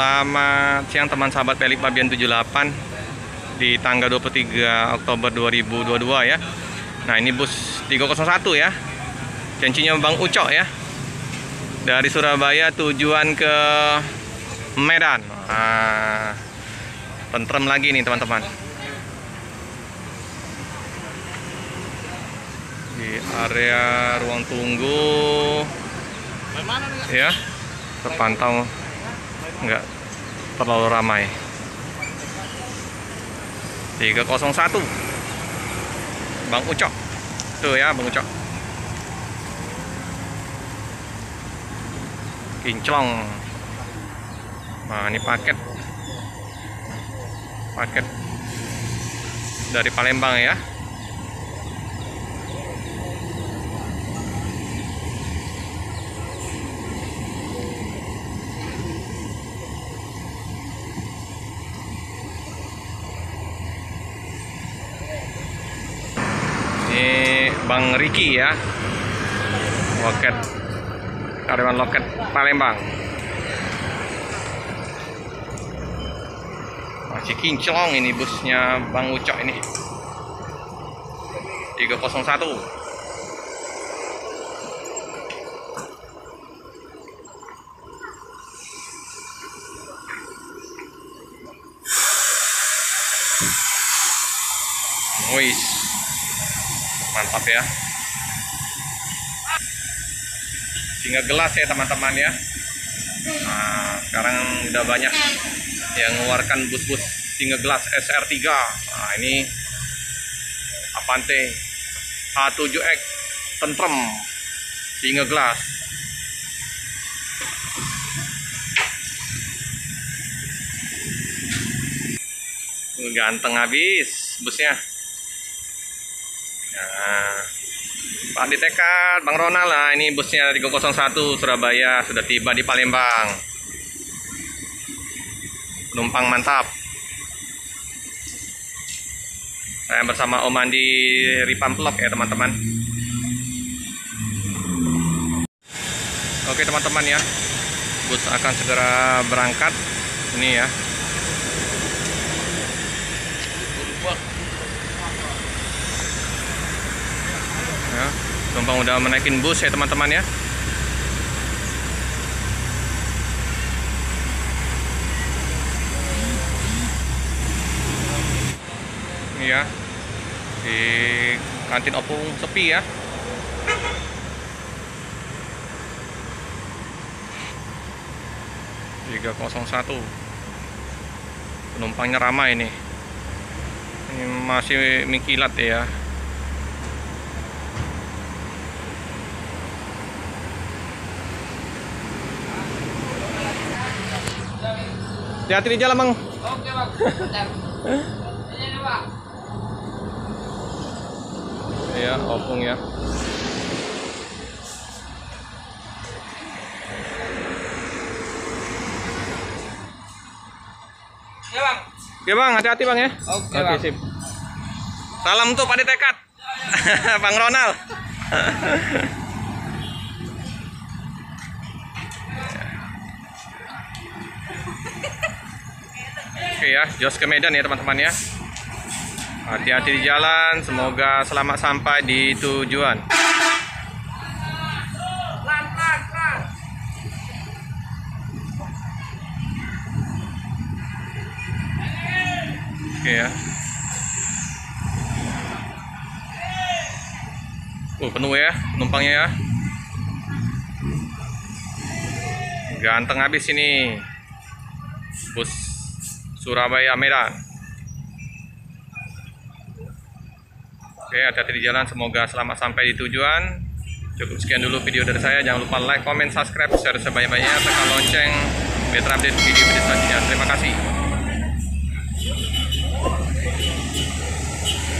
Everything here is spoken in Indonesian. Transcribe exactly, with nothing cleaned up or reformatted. Selamat siang teman sahabat Pelik Pelipabian tujuh delapan di tanggal dua puluh tiga Oktober dua ribu dua puluh dua ya. Nah, ini bus tiga nol satu ya. Janjinya Bang Uco ya. Dari Surabaya tujuan ke Medan. Nah, Tentram lagi nih teman-teman. Di area ruang tunggu. Ya. Terpantau nggak terlalu ramai. Tiga nol satu Bang Uco. Tuh ya Bang Uco kinclong. Nah, ini paket paket dari Palembang ya. Bang Riki ya, loket karyawan loket Palembang. Masih kinclong ini busnya Bang Uco ini tiga nol satu. Wih, mantap ya. Singa gelas ya teman-teman ya. Nah, sekarang udah banyak yang mengeluarkan bus-bus singa gelas S R tiga. Nah, ini Apante A tujuh X Tentram singa gelas. Ganteng habis busnya. Nah, Padi Tekad, Bang Ronald lah. Ini busnya tiga nol satu Surabaya sudah tiba di Palembang. Penumpang mantap. Saya bersama Om Andi Ripamplok ya teman-teman. Oke teman-teman ya, bus akan segera berangkat. Ini ya. Penumpang udah menaikin bus ya teman-teman ya. Ini ya, di kantin opung sepi ya. tiga nol satu penumpangnya ramai nih. Ini masih mengkilat ya. Hati-hati di jalan, Bang. Oke, Bang. Bentar. Ini, Pak. Iya, opung ya. Ya, Bang. Oke, Bang. Hati-hati, Bang ya. Oke, Bang. Sip. Salam tuh Padi Tekad. Ya, ya. Bang Ronald. Oke ya, jos ke Medan ya teman-teman ya. Hati-hati di jalan, semoga selamat sampai di tujuan. Oke ya. Oh, penuh ya penumpangnya ya. Ganteng habis ini bus Surabaya Medan. Oke, hati-hati di jalan, semoga selamat sampai di tujuan. Cukup sekian dulu video dari saya. Jangan lupa like, comment, subscribe, share sebanyak-banyaknya, tekan lonceng biar terupdate video-video selanjutnya. Terima kasih.